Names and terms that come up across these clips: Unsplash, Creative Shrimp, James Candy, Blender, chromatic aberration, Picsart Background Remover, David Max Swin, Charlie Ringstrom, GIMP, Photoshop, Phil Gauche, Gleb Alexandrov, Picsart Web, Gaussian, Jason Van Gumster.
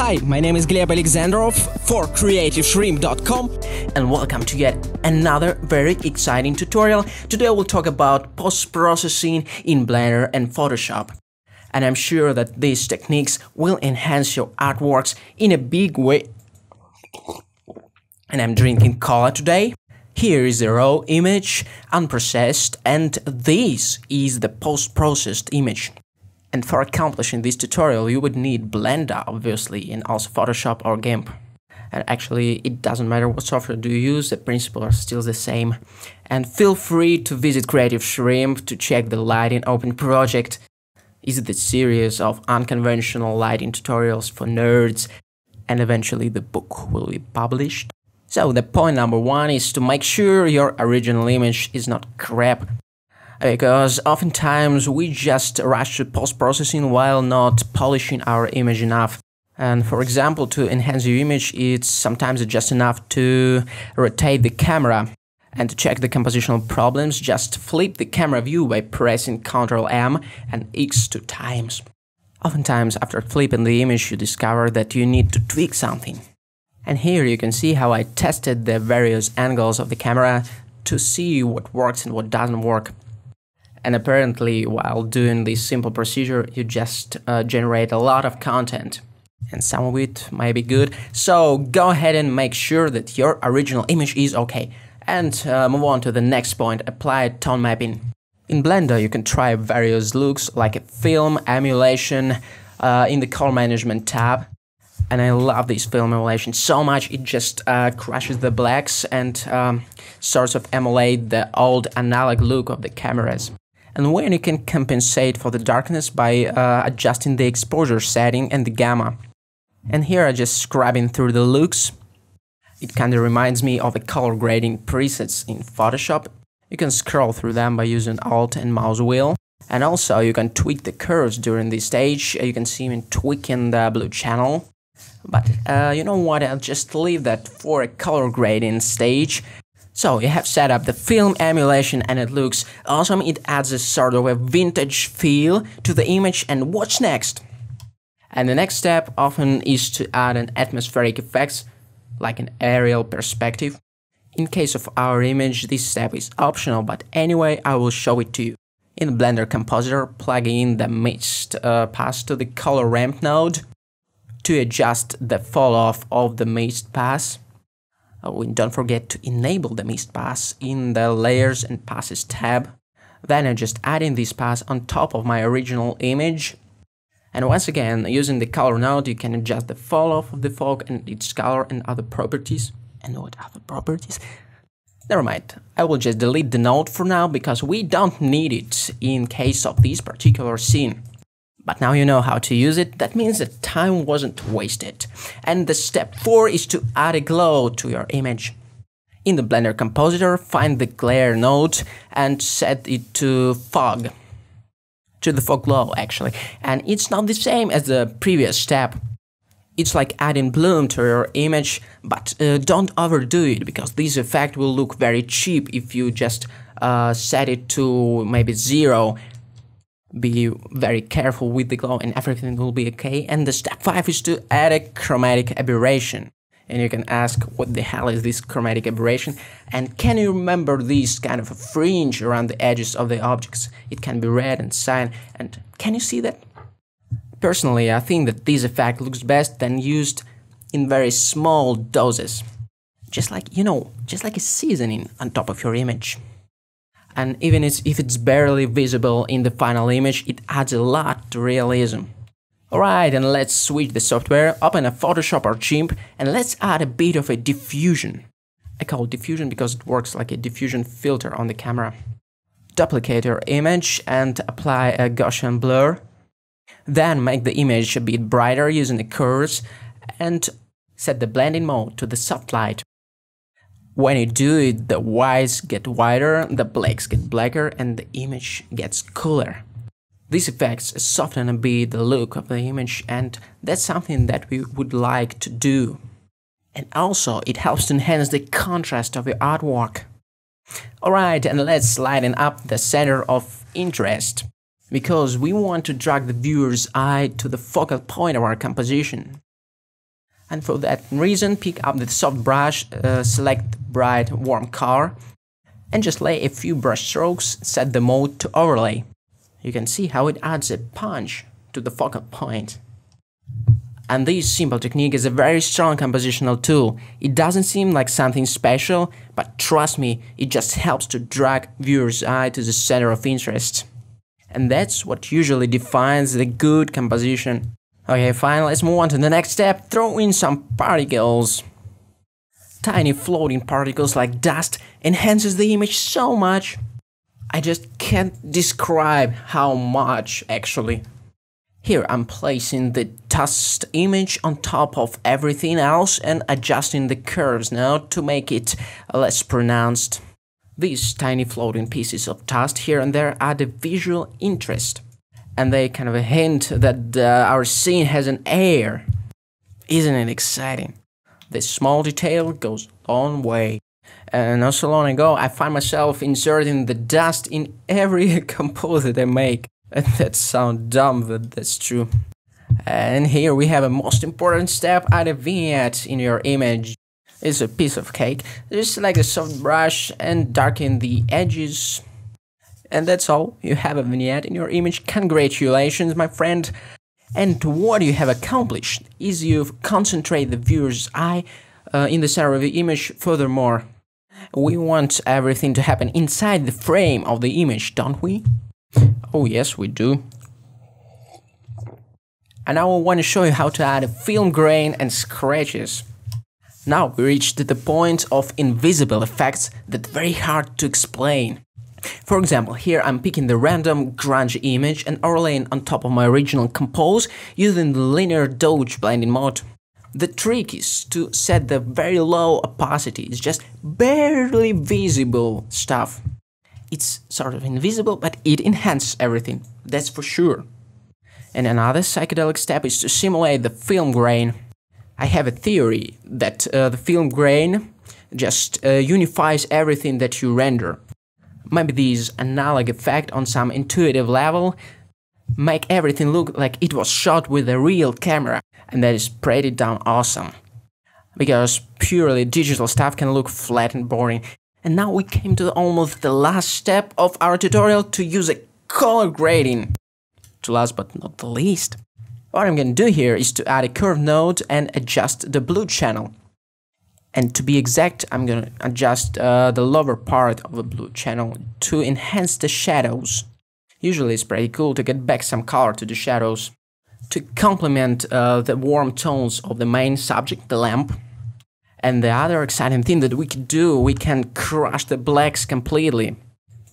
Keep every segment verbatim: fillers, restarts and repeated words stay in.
Hi, my name is Gleb Alexandrov for creative shrimp dot com, and welcome to yet another very exciting tutorial. Today we'll talk about post-processing in Blender and Photoshop. And I'm sure that these techniques will enhance your artworks in a big way. And I'm drinking cola today. Here is the raw image, unprocessed, and this is the post-processed image. And for accomplishing this tutorial, you would need Blender, obviously, and also Photoshop or GIMP. And actually, it doesn't matter what software do you use, the principles are still the same. And feel free to visit Creative Shrimp to check the Lighting Open project. Is the series of unconventional lighting tutorials for nerds, and eventually the book will be published. So the point number one is to make sure your original image is not crap, because oftentimes we just rush to post-processing while not polishing our image enough. And for example, to enhance your image, it's sometimes just enough to rotate the camera. And to check the compositional problems, just flip the camera view by pressing control M and X two times. Oftentimes, after flipping the image, you discover that you need to tweak something. And here you can see how I tested the various angles of the camera to see what works and what doesn't work. And apparently, while doing this simple procedure, you just uh, generate a lot of content. And some of it might be good, so go ahead and make sure that your original image is okay. And uh, move on to the next point, apply tone mapping. In Blender you can try various looks like a film, emulation, uh, in the color management tab. And I love this film emulation so much, it just uh, crushes the blacks and um, sorts of emulate the old analog look of the cameras. And when you can compensate for the darkness by uh, adjusting the exposure setting and the gamma. And here I just scrubbing through the looks. It kind of reminds me of the color grading presets in Photoshop. You can scroll through them by using Alt and mouse wheel. And also you can tweak the curves during this stage. You can see me tweaking the blue channel. But uh, you know what, I'll just leave that for a color grading stage. So you have set up the film emulation and it looks awesome. It adds a sort of a vintage feel to the image. And what's next? And the next step often is to add an atmospheric effects, like an aerial perspective. In case of our image, this step is optional, but anyway, I will show it to you. In Blender Compositor, plug in the mist uh, pass to the color ramp node to adjust the fall-off of the mist pass. Oh, and don't forget to enable the mist pass in the Layers and Passes tab. Then I'm just adding this pass on top of my original image. And once again, using the color node, you can adjust the fall-off of the fog and its color and other properties. And what other properties? Never mind, I will just delete the node for now, because we don't need it in case of this particular scene. But now you know how to use it, that means that time wasn't wasted. And the step four is to add a glow to your image. In the Blender Compositor, find the glare node and set it to fog. To the fog glow, actually, and it's not the same as the previous step. It's like adding bloom to your image, but uh, don't overdo it, because this effect will look very cheap if you just uh, set it to maybe zero. Be very careful with the glow and everything will be okay. And the step five is to add a chromatic aberration. And you can ask, what the hell is this chromatic aberration? And can you remember this kind of a fringe around the edges of the objects? It can be red and cyan, and can you see that? Personally, I think that this effect looks best when used in very small doses. Just like, you know, just like a seasoning on top of your image. And even if it's barely visible in the final image, it adds a lot to realism. Alright, and let's switch the software, open a Photoshop or GIMP, and let's add a bit of a diffusion. I call it diffusion because it works like a diffusion filter on the camera. Duplicate your image and apply a Gaussian blur. Then make the image a bit brighter using the curves and set the blending mode to the soft light. When you do it, the whites get whiter, the blacks get blacker, and the image gets cooler. These effects soften a bit the look of the image, and that's something that we would like to do. And also, it helps to enhance the contrast of your artwork. Alright, and let's lighten up the center of interest, because we want to drag the viewer's eye to the focal point of our composition. And for that reason, pick up the soft brush, uh, select bright warm color, and just lay a few brush strokes, set the mode to overlay. You can see how it adds a punch to the focal point. And this simple technique is a very strong compositional tool. It doesn't seem like something special, but trust me, it just helps to drag viewers' eye to the center of interest. And that's what usually defines the good composition. Okay, fine, let's move on to the next step. Throw in some particles. Tiny floating particles like dust enhances the image so much. I just can't describe how much, actually. Here I'm placing the dust image on top of everything else and adjusting the curves now to make it less pronounced. These tiny floating pieces of dust here and there add a visual interest. And they kind of hint that uh, our scene has an air. Isn't it exciting? This small detail goes a long way. And not so long ago I find myself inserting the dust in every composite I make. And that sounds dumb, but that's true. And here we have a most important step, add a vignette in your image. It's a piece of cake. Just select a soft brush and darken the edges. And that's all, you have a vignette in your image. Congratulations, my friend. And what you have accomplished is you concentrate the viewer's eye uh, in the center of the image. Furthermore, we want everything to happen inside the frame of the image, don't we? Oh yes, we do. And now I want to show you how to add a film grain and scratches. Now we reached the point of invisible effects that are very hard to explain. For example, here I'm picking the random grunge image and overlaying on top of my original compose using the linear dodge blending mode. The trick is to set the very low opacity, it's just barely visible stuff. It's sort of invisible, but it enhances everything, that's for sure. And another psychedelic step is to simulate the film grain. I have a theory that uh, the film grain just uh, unifies everything that you render. Maybe this analog effect on some intuitive level make everything look like it was shot with a real camera, and that is pretty damn awesome. Because purely digital stuff can look flat and boring. And now we came to almost the last step of our tutorial, to use a color grading. To last but not the least, what I'm gonna do here is to add a curve node and adjust the blue channel. And to be exact, I'm gonna adjust uh, the lower part of the blue channel to enhance the shadows. Usually it's pretty cool to get back some color to the shadows. To complement uh, the warm tones of the main subject, the lamp. And the other exciting thing that we could do, we can crush the blacks completely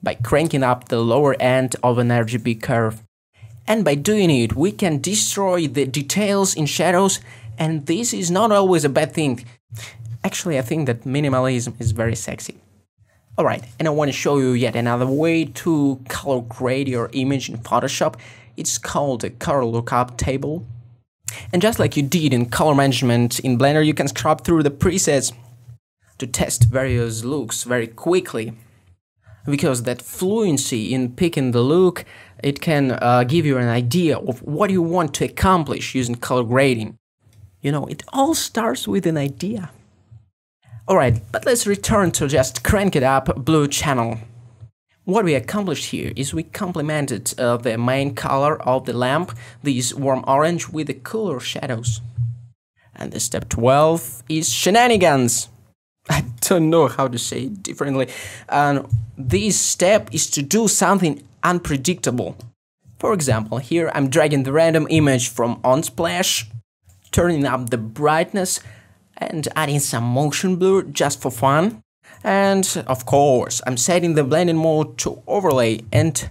by cranking up the lower end of an R G B curve. And by doing it, we can destroy the details in shadows, and this is not always a bad thing. Actually, I think that minimalism is very sexy. Alright, and I want to show you yet another way to color grade your image in Photoshop. It's called a color lookup table. And just like you did in color management in Blender, you can scrub through the presets to test various looks very quickly. Because that fluency in picking the look, it can uh, give you an idea of what you want to accomplish using color grading. You know, it all starts with an idea. Alright, but let's return to just crank it up blue channel. What we accomplished here is we complemented uh, the main color of the lamp, this warm orange, with the cooler shadows. And the step twelve is shenanigans. I don't know how to say it differently. And this step is to do something unpredictable. For example, here I'm dragging the random image from Unsplash, turning up the brightness and adding some motion blur just for fun. And, of course, I'm setting the blending mode to overlay and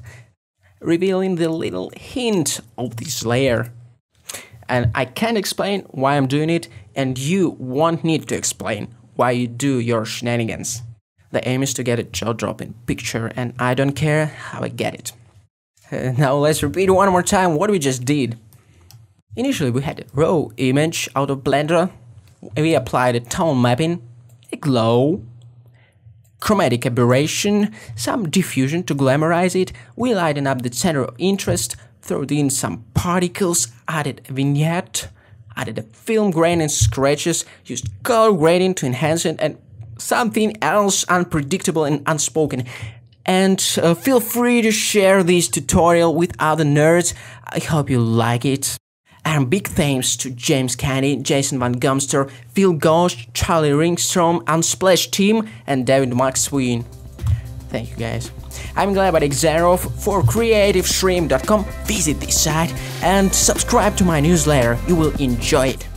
revealing the little hint of this layer. And I can't explain why I'm doing it, and you won't need to explain why you do your shenanigans. The aim is to get a jaw-dropping picture, and I don't care how I get it. Uh, now let's repeat one more time what we just did. Initially we had a raw image out of Blender, we applied a tone mapping, a glow, chromatic aberration, some diffusion to glamorize it, we lighten up the center of interest, throw in some particles, added a vignette, added a film grain and scratches, used color grading to enhance it, and something else unpredictable and unspoken. And uh, feel free to share this tutorial with other nerds. I hope you like it. And big thanks to James Candy, Jason Van Gumster, Phil Gauche, Charlie Ringstrom, Unsplash team, and David Max Swin. Thank you guys. I'm Gleb Alexandrov for creative shrimp dot com. Visit this site and subscribe to my newsletter. You will enjoy it.